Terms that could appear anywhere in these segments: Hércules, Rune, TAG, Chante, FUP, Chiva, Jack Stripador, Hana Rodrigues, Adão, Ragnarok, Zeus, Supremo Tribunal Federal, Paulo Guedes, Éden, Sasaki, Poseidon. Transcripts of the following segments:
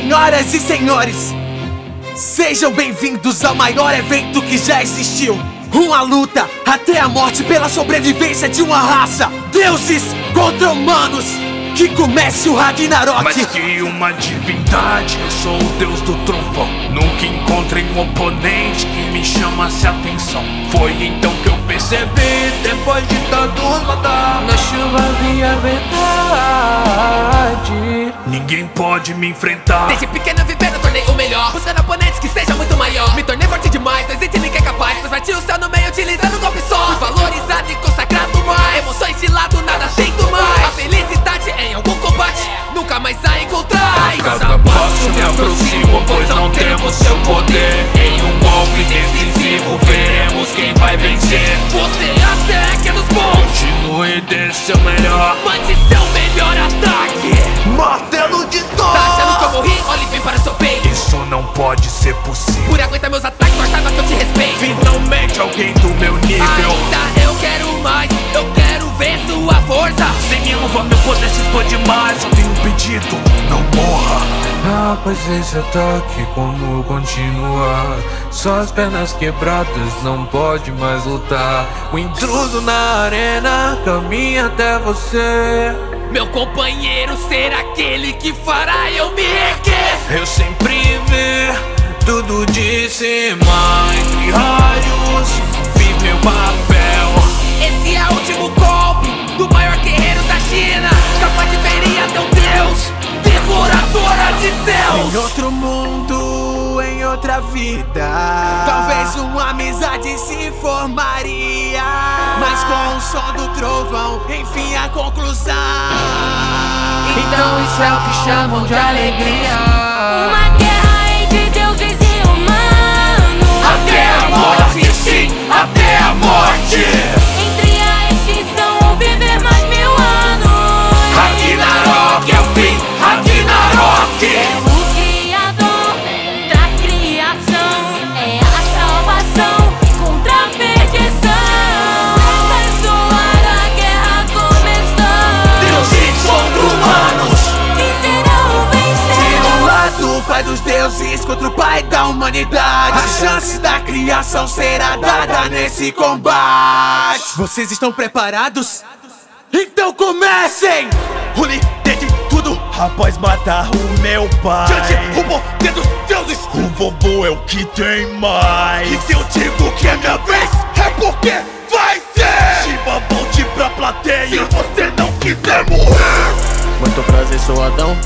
Senhoras e senhores, sejam bem-vindos ao maior evento que já existiu. Uma luta até a morte pela sobrevivência de uma raça. Deuses contra humanos. Que comece o Ragnarok. Mais que uma divindade, eu sou o deus do trovão. Nunca encontrei um oponente que me chamasse a atenção. Foi então que eu percebi, depois de tanto lutar, na chuva vi a verdade. Ninguém pode me enfrentar. Desde pequeno vivendo eu tornei o melhor, buscando oponentes que sejam muito maior. Me tornei forte demais, não existe ninguém capaz, mas bati o céu no meio utilizando um golpe só. Fui valorizado e consagrado mais, emoções de lado, nada aceito mais. A felicidade em algum combate, nunca mais a encontrar. A cada passo me aproximo, pois não temos seu poder. Em um golpe decisivo veremos quem vai vencer. Você até que é dos bons, continue desse seu melhor, mande seu melhor ataque. Martelo de dor, tá achando que eu morri? Olhe bem para o seu peito. Isso não pode ser possível. Por aguentar meus ataques, mas saiba que eu te respeito. Finalmente alguém do meu nível. Ainda eu quero mais, eu quero ver sua força. Sem uva meu poder se expande mais. Só tenho um pedido, não morra. A paciência tá aqui, como continuar? Só as pernas quebradas, não pode mais lutar. O intruso na arena caminha até você. Meu companheiro será aquele que fará eu me erguer. Eu sempre vi tudo de cima, entre raios, vi meu papel. Esse é o último golpe do maior guerreiro da China, capaz de ferir a teu deus, devoradora de céus. Em outro mundo, em outra vida, talvez uma amizade se formaria, mas com o som do trovão, enfim a conclusão. Então isso é o que chamam de alegria, uma guerra entre deuses e humanos. Até a morte, sim, até a morte. Contra o pai da humanidade, a chance da criação será dada nesse combate. Vocês estão preparados? Então comecem! Rune, tente tudo após matar o meu pai. Chante, o poder dos deuses. O vovô é o que tem mais. E se eu digo que é minha vez, é porque vai ser. Chiva, volte pra plateia se você não quiser morrer. Muito prazer, sou Adão,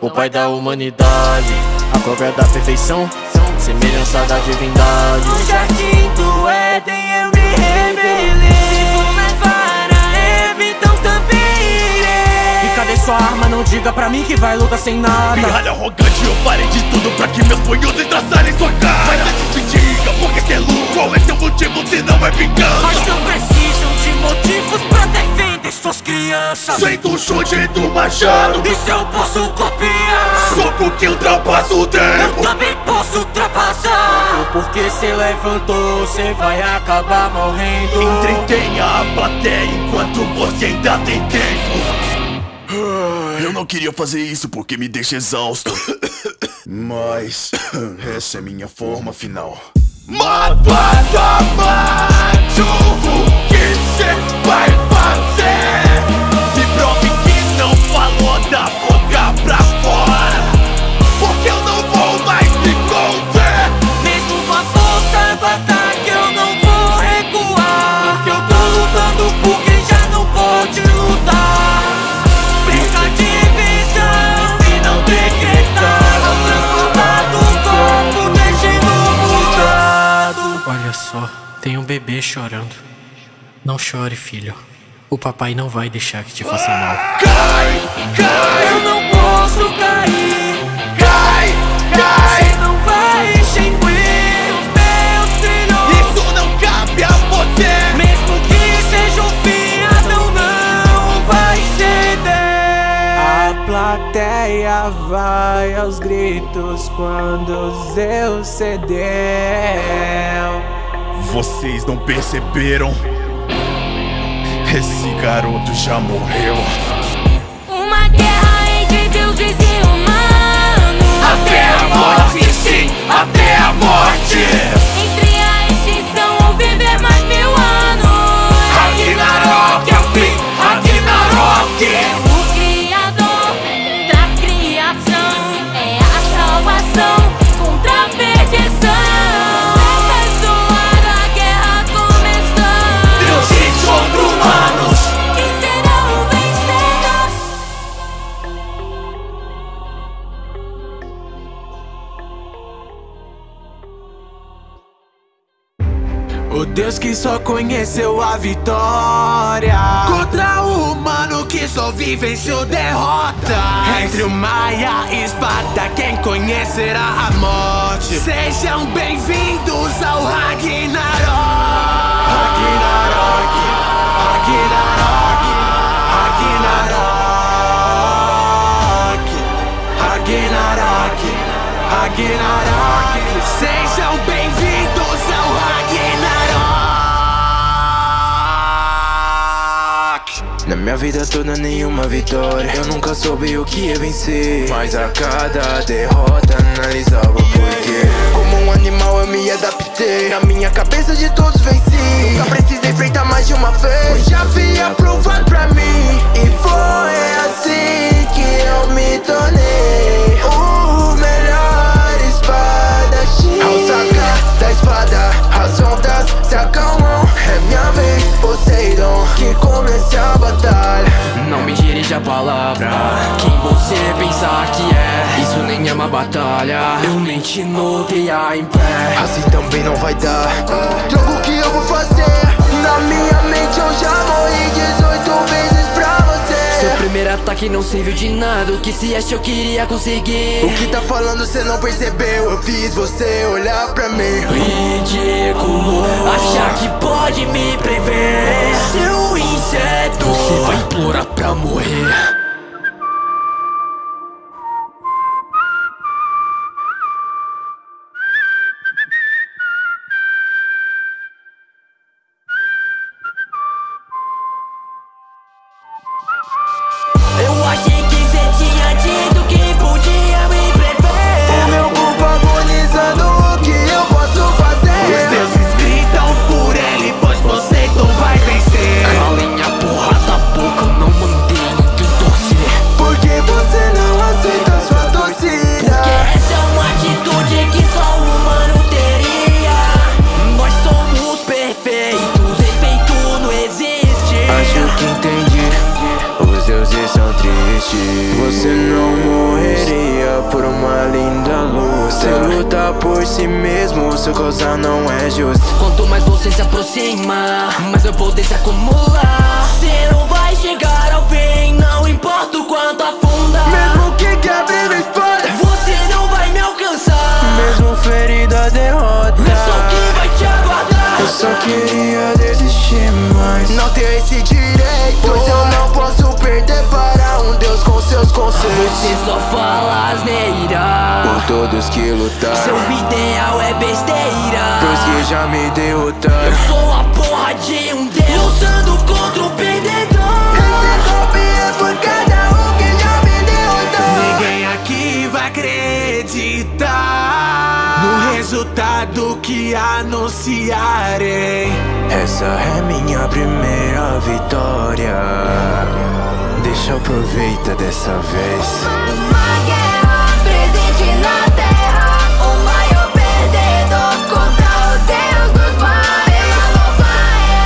o pai da humanidade. A cobra da perfeição, semelhança da divindade. No jardim do Éden eu me rebelei. Se for levar a Eva, então também irei. E cadê sua arma? Não diga pra mim que vai lutar sem nada. Pirralha arrogante, eu farei de tudo pra que meus punhos entraçarem sua cara. Mas antes me diga, por que ser louco? Qual é seu motivo se não é vingança? Mas não precisam de motivos pra defender suas crianças. Senta o chute do machado, isso eu posso copiar. Soco que ultrapassa o tempo, eu também posso ultrapassar. Porque se levantou, você vai acabar morrendo. Entretenha a plateia enquanto você ainda tem tempo. Eu não queria fazer isso porque me deixa exausto, mas essa é minha forma final. Mata, macho, o que cê vai fazer? Me prove que não falou da boca pra fora, porque eu não vou mais me conter. Mesmo com a força do ataque eu não vou recuar, porque eu tô lutando por quem já não pode lutar. Perca de visão e não decretar, ao transportar do corpo deixando mudado. Olha só, tem um bebê chorando. Não chore, filho. O papai não vai deixar que te faça mal. Cai, cai, eu não posso cair. Cai, cai, você não vai extinguir os meus trilhos. Isso não cabe a você. Mesmo que seja um fiadão, não vai ceder. A plateia vai aos gritos quando Zeus cedeu. Vocês não perceberam? Esse garoto já morreu. Uma guerra entre deuses e humanos. O Deus que só conheceu a vitória contra o humano que só vivenciou derrota. Entre o maia e espada, quem conhecerá a morte? Sejam bem-vindos ao Ragnarok. Ragnarok, Ragnarok, Ragnarok, Ragnarok, Ragnarok. Sejam bem-vindos ao Ragnarok. Na minha vida toda nenhuma vitória, eu nunca soube o que ia vencer, mas a cada derrota analisava o porquê. Como um animal eu me adaptei, na minha cabeça de todos venci, nunca precisei enfrentar mais de uma vez, pois já havia provado pra mim. E foi assim que eu me tornei o melhor espadachim. Ao sacar da espada, as ondas se acalmam. É minha vez, Poseidon, que comece a batalha. Não me dirija a palavra, quem você pensar que é? Isso nem é uma batalha, eu nem te notei em pé. Assim também não vai dar, jogo que eu vou fazer. Na minha mente eu já morri 18 vezes pra você. Seu primeiro ataque não serviu de nada, o que se acha eu queria conseguir? O que tá falando cê não percebeu, eu fiz você olhar pra mim. Ridículo, achar que pode me prever, seu inseto, você vai implorar pra morrer. Você não morreria por uma linda luta. Você luta por si mesmo, sua causa não é justa. Quanto mais você se aproxima, mais eu vou desacumular. Você não vai chegar ao fim, não importa o quanto afunda. Mesmo que quebre a espada, você não vai me alcançar. Mesmo ferido a derrota, eu sou que vai te aguardar. Eu só queria desistir, mas não tenho esse direito, pois eu não posso perder para um Deus com seus conselhos. Você só fala asneira por todos que lutaram, seu ideal é besteira, pois que já me derrotaram. Eu sou a porra de um Deus lutando contra o perdedor. Esse golpe é por cada um que já me derrotou. Ninguém aqui vai acreditar no resultado que anunciarei. Essa é minha primeira vitória, deixa eu aproveitar dessa vez. Uma guerra presente na terra, o maior perdedor contra o Deus dos mares. Pela nova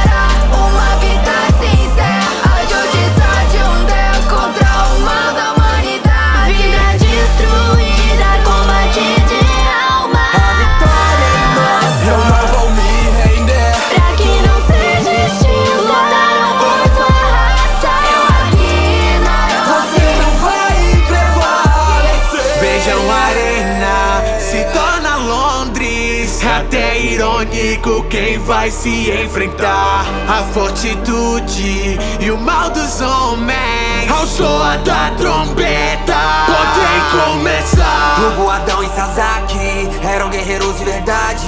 era, uma vida sincera, a justiça de um Deus contra o mal da humanidade. Vida destruída, combate de alma. A vitória é nossa, eu não vou me render, pra que não seja extinto. Lutaram por sua raça, eu aqui na nossa. Você não vai prevalecer. Vejam a arena, se torna Londres. Até irônico quem vai se enfrentar. A fortitude e o mal dos homens, ao soar da trombeta, podem começar. Hugo, Adão e Sasaki eram guerreiros de verdade,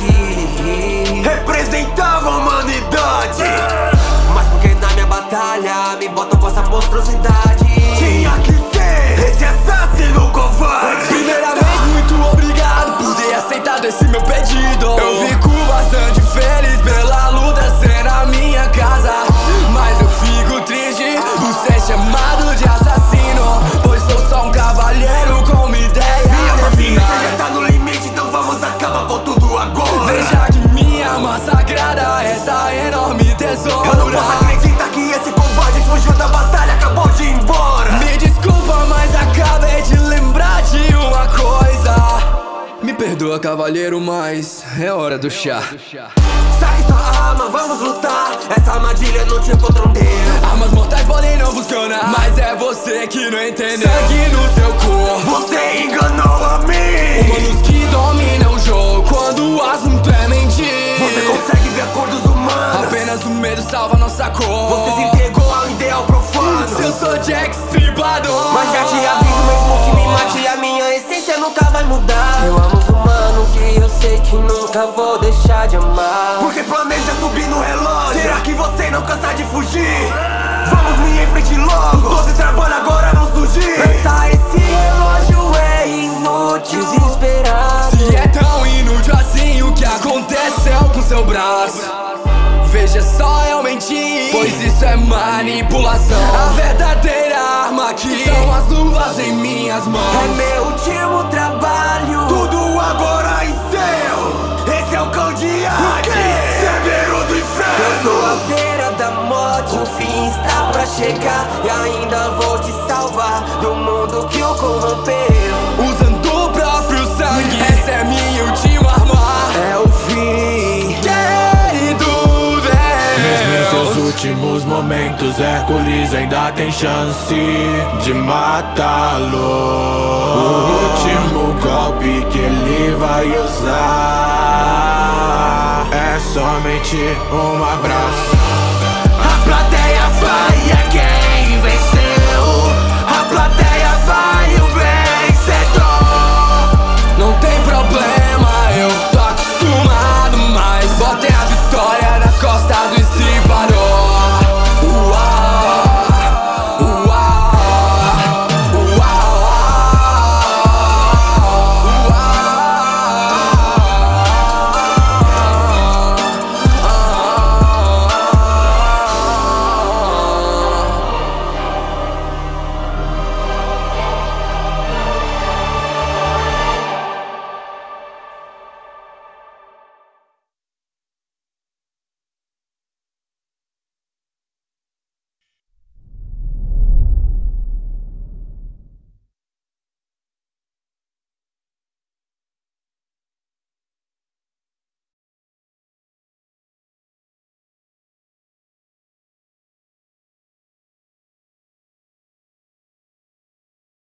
representavam a humanidade. Mas porque na minha batalha me botam com essa monstruosidade? Tinha que ser esse assassino covarde. Primeiramente, muito obrigado por ter aceitado esse meu pedido. Eu fico bastante feliz pela luta ser na minha casa, mas eu fico triste por ser chamado de assassino, pois sou só um cavalheiro com uma ideia. Minha família já tá no limite, então vamos acabar com tudo agora. Veja que minha mão sagrada, essa enorme tesoura. Eu não posso acreditar que esse covarde fugiu da batalha, acabou de ir embora. Me desculpa, mas acabei de lembrar de uma coisa. Me perdoa, cavaleiro, mas é hora do chá. Pegue sua arma, vamos lutar. Essa armadilha não te encontra um Deus. Armas mortais podem não funcionar, mas é você que não entendeu. Sangue no seu corpo, você enganou a mim. Humanos que dominam o jogo quando o assunto é mentir. Você consegue ver acordos humanos, apenas o medo salva nossa cor. Você se entregou ao ideal profano. Se eu sou Jack Stripador, mas já te aviso mesmo que me mate, a minha essência nunca vai mudar. Eu amo os humanos e eu sei que nunca vou deixar de amar. Porque planeja subir no relógio, será que você não cansa de fugir? Vamos me em frente logo, os 12 trabalham agora vão surgir. Lançar esse relógio é inútil, desesperado. Se é tão inútil assim, o que aconteceu com seu braço? Veja só, eu menti, pois isso é manipulação. A verdadeira arma aqui são as luvas em minhas mãos. É meu último trabalho, tudo agora em seu. Esse é o cão de arte, severo do inferno. Eu sou a beira da morte, o fim está pra chegar. E ainda vou te salvar do mundo que o corrompeu, usando o próprio sangue. Essa é minha última arma, é o fim, querido Deus. Mesmo em seus últimos momentos, Hércules ainda tem chance de matá-lo. O golpe que ele vai usar é somente um abraço.